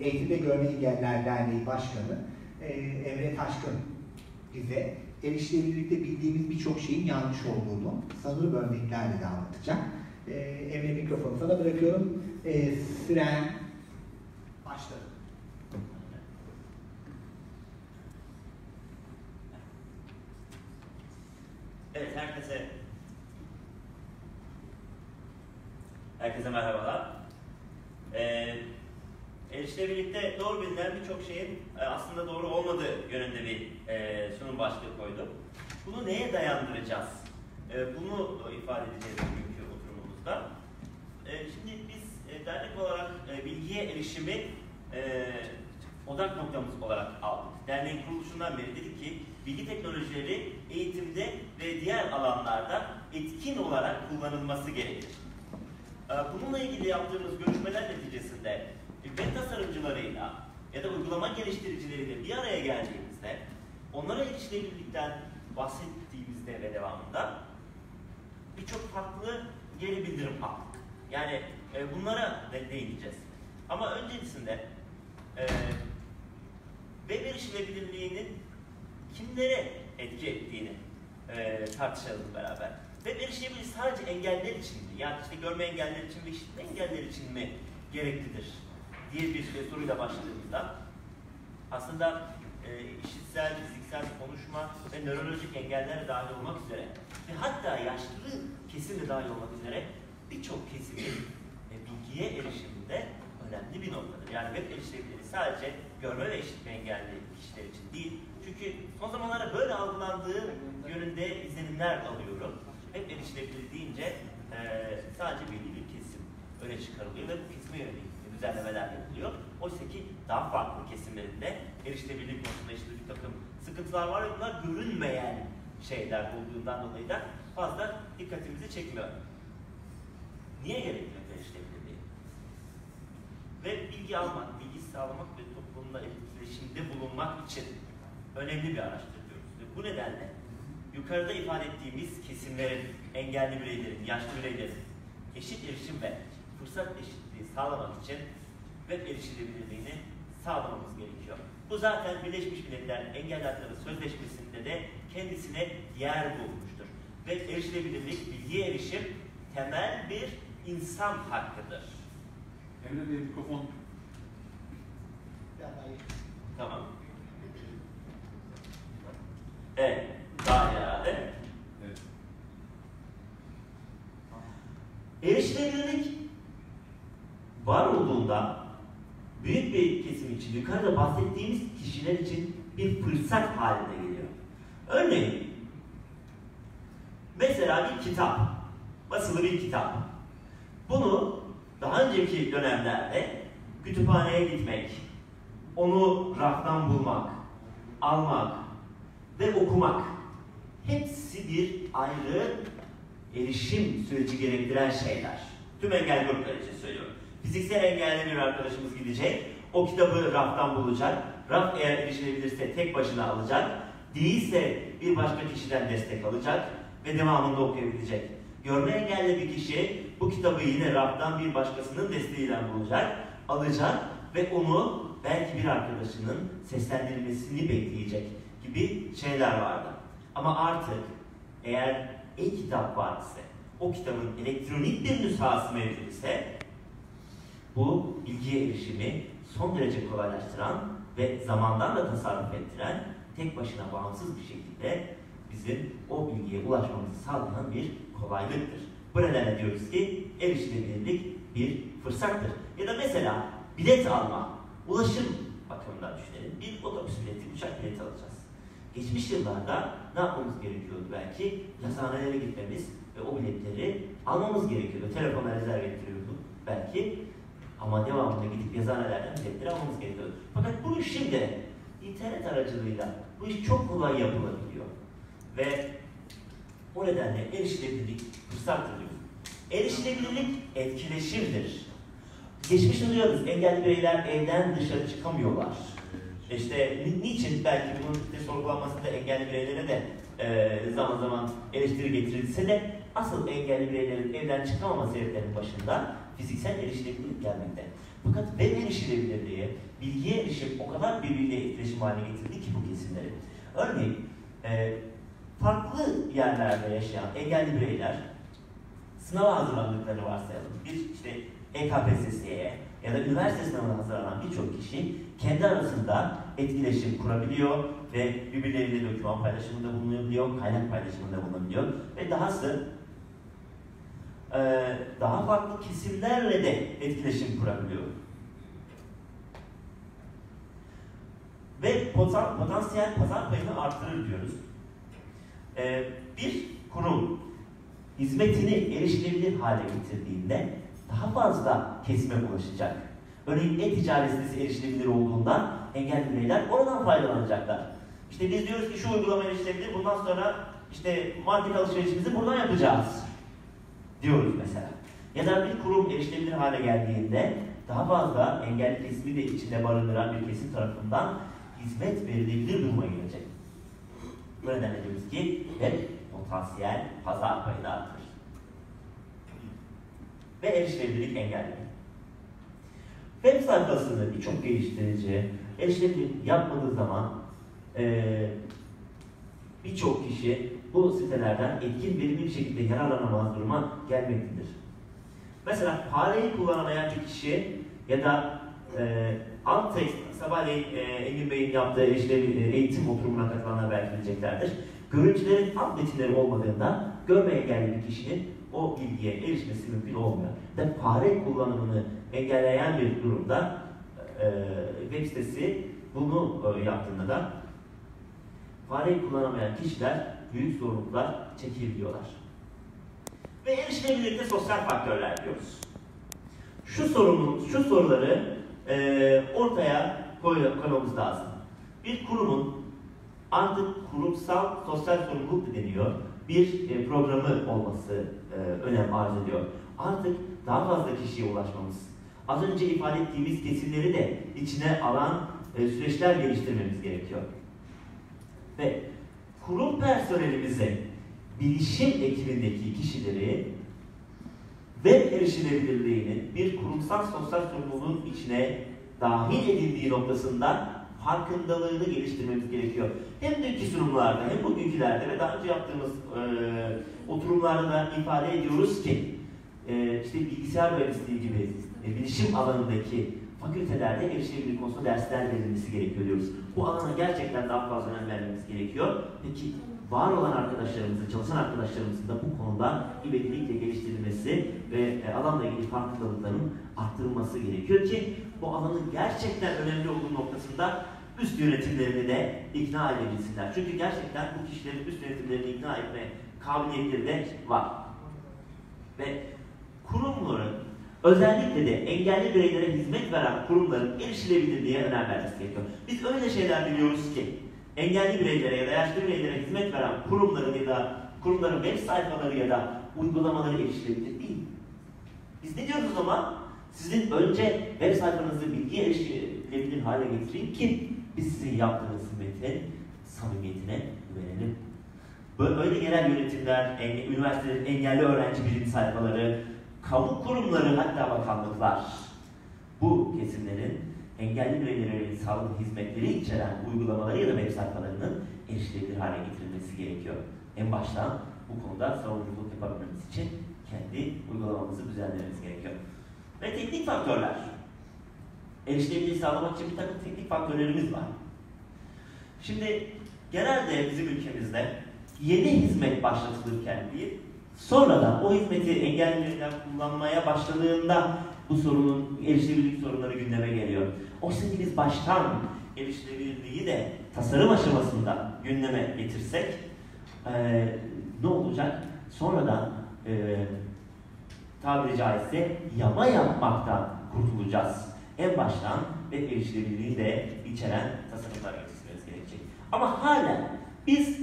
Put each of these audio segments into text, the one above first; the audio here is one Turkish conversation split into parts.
Eğitimde Görme Engelliler Derneği Başkanı Emre Taşkın bize erişilebilirlikte bildiğimiz birçok şeyin yanlış olduğunu sanırım örneklerle de anlatacak. Emre, mikrofonu sana bırakıyorum. Süren başladı. Evet, herkese merhabalar. Erişilebilirlikte doğru bilinen birçok şeyin aslında doğru olmadığı yönünde bir sunum başlığı koydum. Bunu neye dayandıracağız? Bunu ifade edeceğiz bugünkü oturumumuzda. Şimdi biz dernek olarak bilgiye erişimi odak noktamız olarak aldık. Derneğin kuruluşundan beri dedik ki bilgi teknolojileri eğitimde ve diğer alanlarda etkin olarak kullanılması gerekir. Bununla ilgili yaptığımız görüşmeler neticesinde web tasarımcılarıyla ya da uygulama geliştiricileriyle bir araya geldiğimizde, onlara erişilebilirlikten bahsettiğimizde ve devamında birçok farklı geri bildirim aldık. Yani bunlara değineceğiz. Ama öncesinde web erişilebilirliğinin kimlere etki ettiğini tartışalım beraber. Web erişilebilirliği sadece engeller için mi? Yani işte görme engelleri için ve işitme engelleri için mi gereklidir diye bir soruyla başladığımızda aslında işitsel, fiziksel, konuşma ve nörolojik engellere dahil olmak üzere ve hatta yaşlı kesimle dahil olmak üzere birçok kesimin bilgiye erişiminde önemli bir noktadır. Yani web erişilebilirliği sadece görme ve işitme engelli kişiler için değil. Çünkü son zamanlarda böyle algılandığı yönünde izlenimler alıyorum. Web erişilebilirliği deyince sadece belli bir kesim öne çıkarılıyor ve bu kesime yönelik düzenlemeler yapılıyor. Oysa ki daha farklı kesimlerinde erişilebilirlik konusunda işte bir takım sıkıntılar var ve bunlar görünmeyen şeyler olduğundan dolayı da fazla dikkatimizi çekmiyor. Niye gerekli erişilebilirliği? Ve bilgi almak, bilgi sağlamak ve toplumla etkileşimde bulunmak için önemli bir araçtır diyoruz. Bu nedenle yukarıda ifade ettiğimiz kesimlerin, engelli bireylerin, yaşlı bireylerin eşit erişim ve fırsat eşitliği sağlamak için web erişilebilirliğini sağlamamız gerekiyor. Bu zaten Birleşmiş Milletler Engelli Hakları Sözleşmesi'nde de kendisine yer bulmuştur. Web erişilebilirlik, bilgiye erişim temel bir insan hakkıdır. Emre Bey, mikrofon. Tamam. Evet, daha iyi herhalde. Evet. Erişilebilirlik var olduğunda büyük bir kesim için, yukarıda bahsettiğimiz kişiler için bir fırsat haline geliyor. Örneğin, mesela bir kitap, basılı bir kitap. Bunu daha önceki dönemlerde kütüphaneye gitmek, onu raftan bulmak, almak ve okumak hepsi bir ayrı erişim süreci gerektiren şeyler. Tüm engel grupları için söylüyorum. Fiziksel engelli bir arkadaşımız gidecek, o kitabı raftan bulacak, raf eğer erişilebilirse tek başına alacak, değilse bir başka kişiden destek alacak ve devamında okuyabilecek. Görme engelli bir kişi bu kitabı yine raftan bir başkasının desteğiyle bulacak, alacak ve onu belki bir arkadaşının seslendirmesini bekleyecek gibi şeyler vardı. Ama artık eğer e-kitap var ise, o kitabın elektronik bir nüshası mevcut ise, bu bilgiye erişimi son derece kolaylaştıran ve zamandan da tasarruf ettiren, tek başına bağımsız bir şekilde bizim o bilgiye ulaşmamızı sağlayan bir kolaylıktır. Bu nedenle diyoruz ki erişilebilirlik bir fırsattır. Ya da mesela bilet alma, ulaşım bakımından düşünelim. Bir otobüs bileti, uçak bileti alacağız. Geçmiş yıllarda ne yapmamız gerekiyordu belki? Yazıhanelere gitmemiz ve o biletleri almamız gerekiyordu. Telefona rezerv ettiriyorduk belki. Ama devamında gidip yazıhanelerden biletleri almamız gerekiyor. Fakat bu iş şimdi internet aracılığıyla bu iş çok kolay yapılabiliyor. Ve o nedenle erişilebilirlik fırsattır diyoruz. Erişilebilirlik etkileşimdir. Geçmiş oluyoruz. Engelli bireyler evden dışarı çıkamıyorlar. İşte niçin belki bunun işte sorgulanmasında engelli bireylere de zaman zaman eleştiri getirilse de asıl engelli bireylerin evden çıkamaması sebeplerinin başında fiziksel erişilebilirlik gelmekte. Fakat web erişilebilirliği, bilgiye erişim o kadar birbiriyle etkileşim haline getirdi ki bu kesimleri. Örneğin, farklı yerlerde yaşayan engelli bireyler sınava hazırlandıklarını varsayalım. Bir işte EKPSS'ye ya da üniversite sınavına hazırlanan birçok kişi kendi arasında etkileşim kurabiliyor ve birbirleriyle doküman paylaşımında bulunabiliyor, kaynak paylaşımında bulunabiliyor ve dahası daha farklı kesimlerle de etkileşim kurabiliyor. Ve potansiyel pazar payını artırır diyoruz. Bir kurum hizmetini erişilebilir hale getirdiğinde daha fazla kesime ulaşacak. Örneğin e-ticaret sitesi erişilebilir olduğundan engelli bireyler oradan faydalanacaklar. İşte biz diyoruz ki şu uygulama erişilebilir, bundan sonra işte market alışverişimizi buradan yapacağız diyoruz mesela. Ya da bir kurum erişilebilir hale geldiğinde daha fazla engelli kesimi de içinde barındıran bir kesim tarafından hizmet verilebilir duruma gelecek. Bu nedenle diyoruz ki web potansiyel pazar payını artırır. Ve erişilebilirlik engelli. Web sayfasını birçok geliştirici erişilebilir yapmadığı zaman birçok kişi bu sitelerden etkin verimli bir şekilde yararlanamaz duruma gelmektedir. Mesela fareyi kullanamayan bir kişi ya da alt text, sabahleyin Engin Bey'in yaptığı eğitim oturumuna katılanlar belki bileceklerdir. Görüntülerin alt metinleri olmadığında görme engelli bir kişinin o bilgiye erişmesi mümkün olmuyor. Ve fare kullanımını engelleyen bir durumda web sitesi bunu yaptığında da fareyi kullanamayan kişiler büyük zorluklar çekebiliyorlar. Ve erişilebilirlikte sosyal faktörler diyoruz. Şu soruları ortaya koymamız lazım. Bir kurumun artık kurumsal sosyal sorumluluk deniyor, bir programı olması önem arz ediyor. Artık daha fazla kişiye ulaşmamız, az önce ifade ettiğimiz kesimleri de içine alan süreçler geliştirmemiz gerekiyor. Ve kurum personelimize, bilişim ekibindeki kişileri web erişilebilirliğinin bir kurumsal sosyal sorumluluğun içine dahil edildiği noktasında farkındalığını geliştirmemiz gerekiyor. Hem dünkü sunumlarda hem bugünkülerde ve daha önce yaptığımız oturumlarda da ifade ediyoruz ki işte bilgisayar mühendisliği gibi bilişim alanındaki fakültelerde erişilebilirlik konusunda dersler verilmesi gerekiyor diyoruz. Bu alana gerçekten daha fazla önem vermemiz gerekiyor. Peki var olan arkadaşlarımızın, çalışan arkadaşlarımızın da bu konuda ivedilikle geliştirilmesi ve alanla ilgili farkındalıkların arttırılması gerekiyor ki bu alanın gerçekten önemli olduğu noktasında üst yönetimlerini de ikna edebilsinler. Çünkü gerçekten bu kişilerin üst yönetimlerini ikna etme kabiliyetleri de var. Ve kurumların, özellikle de engelli bireylere hizmet veren kurumların erişilebilirliğe önem vermesi gerekiyor. Biz öyle şeyler biliyoruz ki engelli bireylere ya da yaşlı bireylere hizmet veren kurumların ya da kurumların web sayfaları ya da uygulamaları erişilebilir değil. Biz ne diyoruz o zaman? Sizin önce web sayfanızı bilgiye erişilebilir hale getirin ki biz sizin yaptığınız hizmetin samimiyetine güvenelim. Böyle yerel yönetimler, üniversitelerin engelli öğrenci birimi sayfaları, kamu kurumları, hatta bakanlıklar bu kesimlerin engelli bireylerin sağlık hizmetleri içeren uygulamaları ya da web sayfalarının erişilebilir hale getirilmesi gerekiyor. En baştan bu konuda savunuculuk yapabilmemiz için kendi uygulamamızı düzenlememiz gerekiyor. Ve teknik faktörler. Erişilebilirliği sağlamak için bir takım teknik faktörlerimiz var. Şimdi genelde bizim ülkemizde yeni hizmet başlatılırken değil, sonradan o hizmeti engellilerden kullanmaya başladığında bu sorunun, erişilebilirlik sorunları gündeme geliyor. Oysa ki biz baştan erişilebilirliği de tasarım aşamasında gündeme getirsek ne olacak? Sonradan tabiri caizse yama yapmaktan kurtulacağız. En baştan web erişilebilirliği de içeren tasarımlar geliştirmemiz gerekecek. Ama hala biz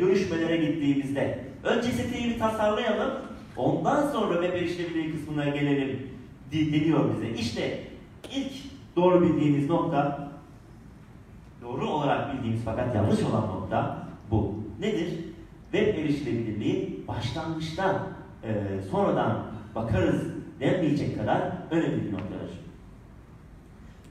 görüşmelere gittiğimizde önce siteyi bir tasarlayalım, ondan sonra web erişilebilirliği kısmına gelelim deniyor bize. İşte ilk doğru bildiğimiz nokta, doğru olarak bildiğimiz fakat yanlış olan nokta bu. Nedir? Web erişilebilirliği başlangıçtan, sonradan bakarız denmeyecek kadar önemli bir noktadır.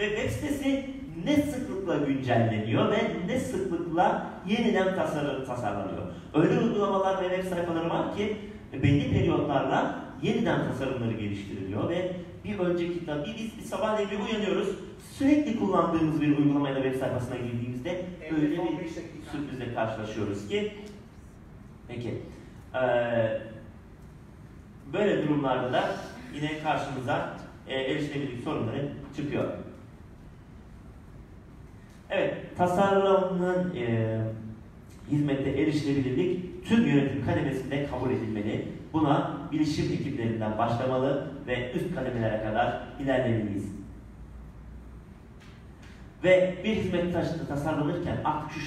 Ve web sitesi ne sıklıkla güncelleniyor ve ne sıklıkla yeniden tasarlanıyor. Öyle uygulamalar ve web sayfaları var ki belli periyotlarla yeniden tasarımları geliştiriliyor ve bir önceki biz sabahleyin uyanıyoruz, sürekli kullandığımız bir uygulamayla web sayfasına girdiğimizde öyle bir sürprizle karşılaşıyoruz ki peki böyle durumlarda da yine karşımıza erişilebilirlik sorunları çıkıyor. Evet, tasarlanan hizmette erişilebilirlik tüm yönetim kademesinde kabul edilmeli. Buna bilişim ekiplerinden başlamalı ve üst kademelere kadar ilerlemeliyiz. Ve bir hizmet tasarlanırken artık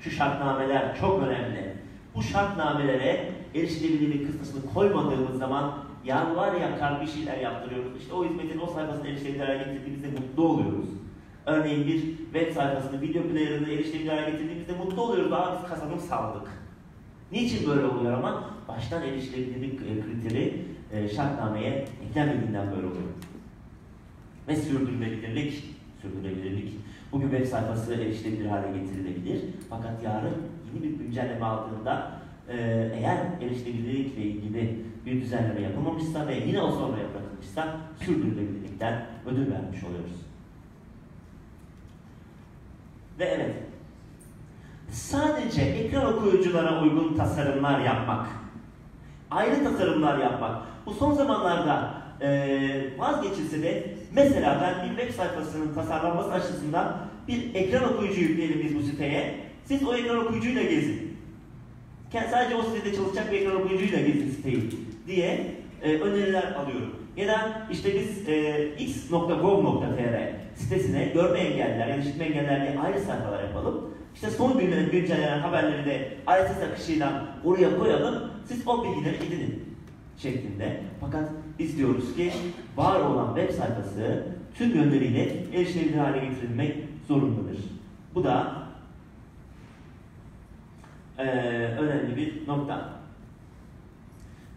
şu şartnameler çok önemli. Bu şartnamelere erişilebilirlik kıstasını koymadığımız zaman ya var ya kar bir şeyler yaptırıyoruz, işte o hizmetin o sayfasını erişilebilir hale getirdiğimizde mutlu oluyoruz. Örneğin bir web sayfasını, video player'ını erişilebilir hale getirdiğimizde mutlu oluyoruz. Daha biz kazanım sağladık. Niçin böyle oluyor ama? Baştan erişilebilirlik kriteri şartnameye eklenmediğinden böyle oluyor. Ve sürdürülebilirlik. Bugün web sayfası erişilebilir hale getirilebilir. Fakat yarın yeni bir güncelleme aldığında eğer erişilebilirlikle ilgili bir düzenleme yapılmamışsa ve yine o sonra yapılmışsa sürdürülebilirlikten ödül vermiş oluyoruz. Ve evet, sadece ekran okuyuculara uygun tasarımlar yapmak, ayrı tasarımlar yapmak. Bu son zamanlarda vazgeçilse de mesela ben bir web sayfasının tasarlanması açısından bir ekran okuyucu yükleyelim biz bu siteye. Siz o ekran okuyucuyla gezin. Sadece o sitede çalışacak bir ekran okuyucuyla gezin siteyi diye öneriler alıyorum. Ya da işte biz x.gov.tr sitesine görme engelliler, yani işitme engelliler diye ayrı sayfalar yapalım. İşte son günlerin güncellenen haberleri de RSS akışıyla oraya koyalım, siz o bilgileri edinin şeklinde. Fakat biz diyoruz ki var olan web sayfası tüm yönleriyle erişilebilir hale getirilmek zorundadır. Bu da önemli bir nokta.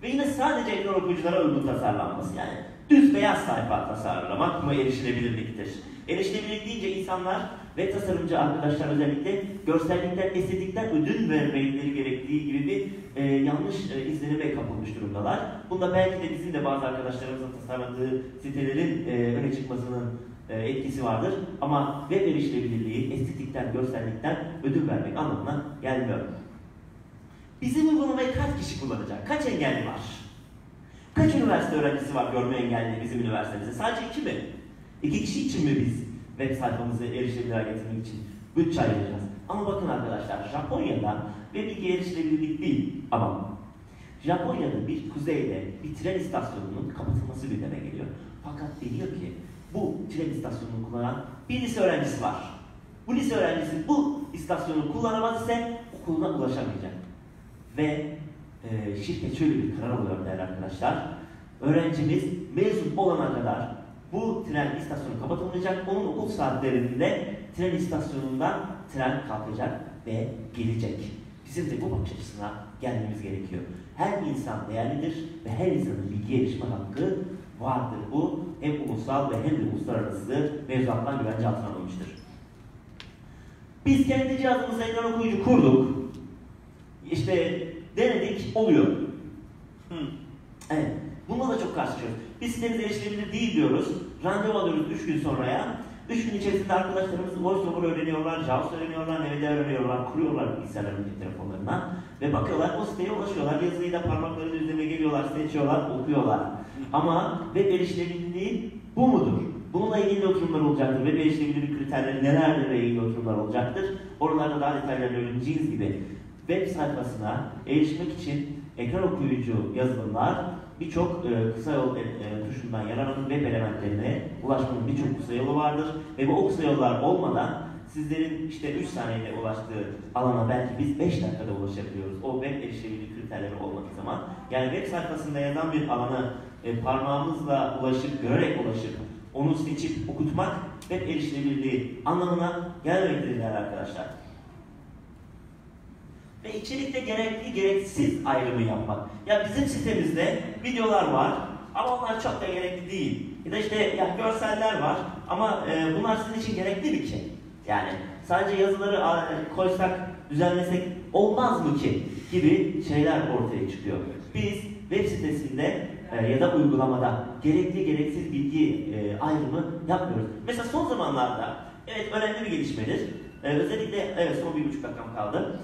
Ve yine sadece ekran okuyuculara uygun tasarlanması, yani düz beyaz sayfa tasarlamak mı erişilebilirliktir? Erişilebilirlik deyince insanlar ve tasarımcı arkadaşlar özellikle görsellikten, estetikten ödün vermeleri gerektiği gibi bir yanlış izlenime kapılmış durumdalar. Bunda belki de bizim de bazı arkadaşlarımızın tasarladığı sitelerin öne çıkmasının etkisi vardır. Ama web erişilebilirliği estetikten, görsellikten ödün vermek anlamına gelmiyor. Bizim uygulamayı kaç kişi kullanacak? Kaç engelli var? Kaç üniversite öğrencisi var görme engelli bizim üniversitemizde? Sadece 2 mi? 2 kişi için mi biz web sayfamızı erişilebilir hale getirmek için bütçe ayıracağız? Ama bakın arkadaşlar, Japonya'da ve bilgi erişilebilirlik değil ama Japonya'da bir kuzeyde bir tren istasyonunun kapatılması gündeme geliyor. Fakat deniyor ki bu tren istasyonunu kullanan bir lise öğrencisi var. Bu lise öğrencisi bu istasyonu kullanamaz ise okuluna ulaşamayacak. Ve şirket şöyle bir karar alıyor değerli arkadaşlar. Öğrencimiz mezun olana kadar bu tren istasyonu kapatılmayacak. Onun okul saatlerinde tren istasyonundan tren kalkacak ve gelecek. Bizim de bu bakış açısına gelmemiz gerekiyor. Her insan değerlidir ve her insanın bilgiye erişme hakkı vardır. Bu hem ulusal ve hem de uluslararası mevzuattan güvence altına alınmıştır. Biz kendi cihazımıza ekran okuyucu kurduk. İşte denedik, oluyor. Evet, bununla da çok karşılaşıyoruz. Biz sitemiz erişilebilir değil diyoruz. Randevu alıyoruz 3 gün sonraya. 3 gün içerisinde arkadaşlarımız VoiceOver öğreniyorlar, JavaScript öğreniyorlar, NVDA öğreniyorlar, kuruyorlar bilgisayarlarını, telefonlarına. Ve bakıyorlar, o siteye ulaşıyorlar. Yazıyı da parmaklarıyla üzerine geliyorlar, seçiyorlar, okuyorlar. Ama web erişilebilirliği bu mudur? Bununla ilgili oturumlar olacaktır. Web erişilebilirlik kriterleri nelerdir ve ilgili oturumlar olacaktır. Oralarda daha detaylarını öğreneceğiz gibi. Web sayfasına erişmek için ekran okuyucu yazılımlar birçok kısa yol tuşundan yararlanıp web elementlerine ulaşmanın birçok kısa yolu vardır. Ve bu kısa yollar olmadan sizlerin işte 3 saniyede ulaştığı alana belki biz 5 dakikada ulaşabiliyoruz. O web erişilebilirlik kriterleri olmadığı zaman. Yani web sayfasında yazan bir alana parmağımızla ulaşıp, görerek ulaşıp, onu seçip okutmak web erişilebilirliği anlamına gelmektedir arkadaşlar. Ve içerikte gerekli gereksiz ayrımı yapmak. Ya bizim sitemizde videolar var ama onlar çok da gerekli değil. ya da işte ya görseller var ama bunlar sizin için gerekli bir şey. Yani sadece yazıları koysak, düzenlesek olmaz mı ki gibi şeyler ortaya çıkıyor. Biz web sitesinde ya da uygulamada gerekli gereksiz bilgi ayrımı yapmıyoruz. Mesela son zamanlarda evet önemli bir gelişmedir. Özellikle evet, son 1,5 dakikam kaldı.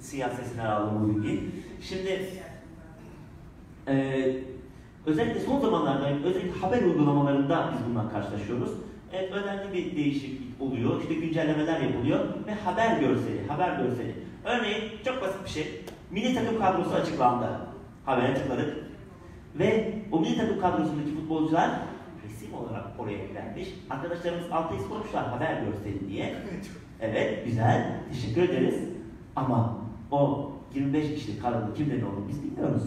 Siyasetinden aldım bu bilgi. Şimdi özellikle son zamanlarda özellikle haber uygulamalarında biz bununla karşılaşıyoruz. Evet, önemli bir değişiklik oluyor. İşte güncellemeler yapılıyor ve haber görseli, Örneğin çok basit bir şey. Milli takım kadrosu açıklandı. Habere tıkladık. Ve o milli takım kadrosundaki futbolcular resim olarak oraya eklenmiş. Arkadaşlarımız altta sormuşlar haber görseli diye. Evet, güzel. Teşekkür ederiz. Ama o 25 kişilik kadroda kimlerin olduğunu biz bilmiyoruz.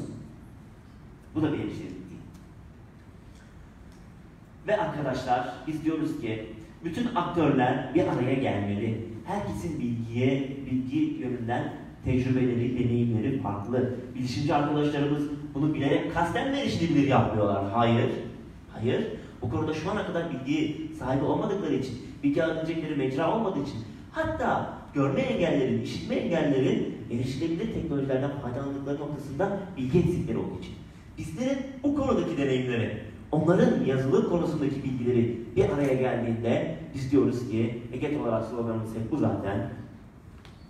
Bu da bir eleştiri. Ve arkadaşlar biz diyoruz ki bütün aktörler bir araya gelmeli. Herkesin bilgi yönünden tecrübeleri, deneyimleri farklı. Bilişimci arkadaşlarımız bunu bilerek kasten erişilebilir yapmıyorlar. Hayır. Bu konuda şu ana kadar bilgi sahibi olmadıkları için, bilgi alabilecekleri mecra olmadığı için, hatta görme engellerin, işitme engellerin erişilebilir teknolojilerden faydalandıkları noktasında bilgi eksikleri olduğu için. Bizlerin bu konudaki deneyimleri, onların yazılı konusundaki bilgileri bir araya geldiğinde biz diyoruz ki EGET olarak sloganımız hep bu zaten.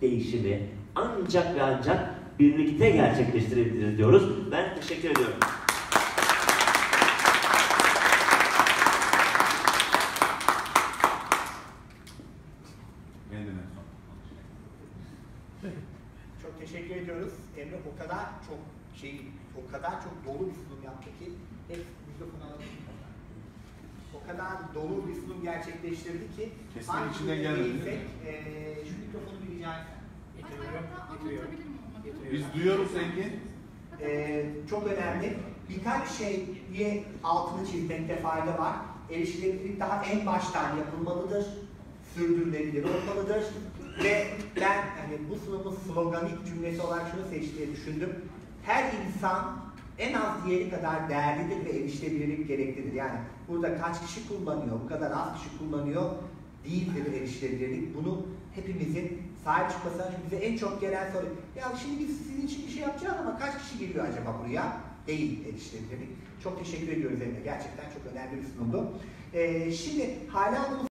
Değişimi ancak ve ancak birlikte gerçekleştirebiliriz diyoruz. Ben teşekkür ediyorum. Çok teşekkür ediyoruz. Emre o kadar çok dolu bir sunum yaptı ki hep o kadar dolu bir sunum gerçekleştirdi ki kesin içinden geldi. Şu mikrofonu bir rica etsem. Getiriyorum. Biz duyuyoruz Engin. Çok önemli. Birkaç şeye altını çizmekte fayda var. Erişilebilirlik daha en baştan yapılmalıdır. Sürdürülebilir olmalıdır. Ve ben hani bu sunumun sloganik cümlesi olarak şunu seçtiği düşündüm. Her insan en az diğeri kadar değerlidir ve erişilebilirlik gereklidir. Yani burada kaç kişi kullanıyor, bu kadar az kişi kullanıyor değildir erişilebilirlik. Bunu hepimizin sahip çıkmasına, çünkü bize en çok gelen soru, ya şimdi biz sizin için bir şey yapacağız ama kaç kişi giriyor acaba buraya? Değil erişilebilirlik. Çok teşekkür ediyoruz Emre. Gerçekten çok önemli bir sunumdu. Şimdi hala bunu